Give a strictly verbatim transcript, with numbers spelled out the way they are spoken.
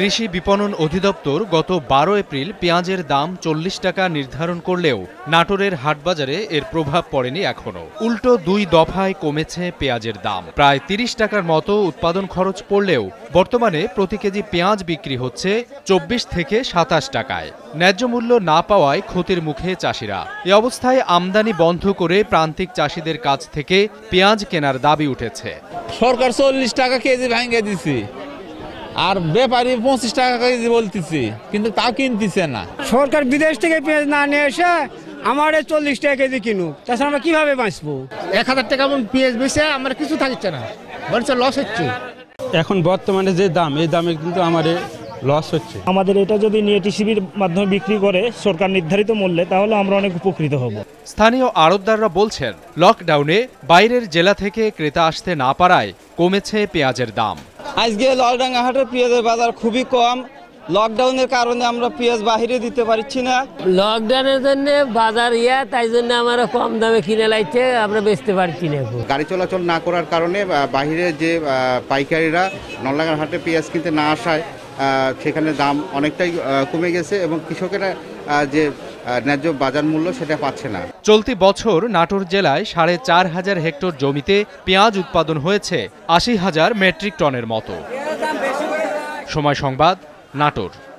কৃষি বিপণন অধিদপ্তর গত বারো এপ্রিল পেঁয়াজের দাম চল্লিশ টাকা নির্ধারণ করলেও নাটোরের হাটবাজারে এর প্রভাব পড়েনি এখনো। উল্টো দুই দফায় কমেছে পেঁয়াজের দাম। প্রায় তিরিশ টাকার মতো উৎপাদন খরচ পড়লেও বর্তমানে প্রতি কেজি পেঁয়াজ বিক্রি হচ্ছে চব্বিশ থেকে সাতাশ টাকায়। ন্যায্য মূল্য না পাওয়ায় ক্ষতির মুখে চাষিরা। এ অবস্থায় আমদানি বন্ধ করে প্রান্তিক চাষিদের কাছ থেকে পেঁয়াজ কেনার দাবি উঠেছে। সরকার চল্লিশ টাকা কেজি ভেঙে দিয়েছে। আর ব্যাপারী পঁচিশ টাকা কেজি বলতেছি, কিন্তু তা কিনতেছে না। সরকার বিদেশ থেকে পেঁয়াজ না নিয়ে এসে আমার চল্লিশ টাকা কেজি কিনুক, তাছাড়া আমরা কিভাবে বাঁচবো? এক হাজার টাকা পেঁয়াজ বেঁচে আমার কিছু থাকছে না, বলছে লস হচ্ছে। এখন বর্তমানে যে দাম, এই দামে কিন্তু আমার লস হচ্ছে। আমাদের এটা যদি নিয়ে টিসিবির মাধ্যমে বিক্রি করে সরকার নির্ধারিত মূল্যে, তাহলে আমরা অনেক উপকৃত হব। স্থানীয় আড়তদাররা বলছেন, লকডাউনে বাইরের জেলা থেকে ক্রেতা আসতে না পারায় কমেছে পেঁয়াজের দাম। আজকে লালডাঙ্গা হাটের পেঁয়াজের বাজার খুবই কম। লকডাউনের কারণে আমরা পেঁয়াজ বাইরে দিতে পারছি না। লকডাউনের জন্য বাজার ইয়া, তাই জন্য আমরা কম দামে কিনে লাইছে, আমরা বেচতে পারছি না। গাড়ি চলাচল না করার কারণে বাইরে যে পাইকারিরা লালডাঙ্গা হাটে পেঁয়াজ কিনতে না আসায় সেখানে দাম অনেকটাই কমে গেছে এবং কৃষকেরা যে ন্যায্য বাজার মূল্য সেটা পাচ্ছে না। চলতি বছর নাটোর জেলায় সাড়ে চার হাজার হেক্টর জমিতে পেঁয়াজ উৎপাদন হয়েছে আশি হাজার মেট্রিক টনের মতো। সময় সংবাদ, নাটোর।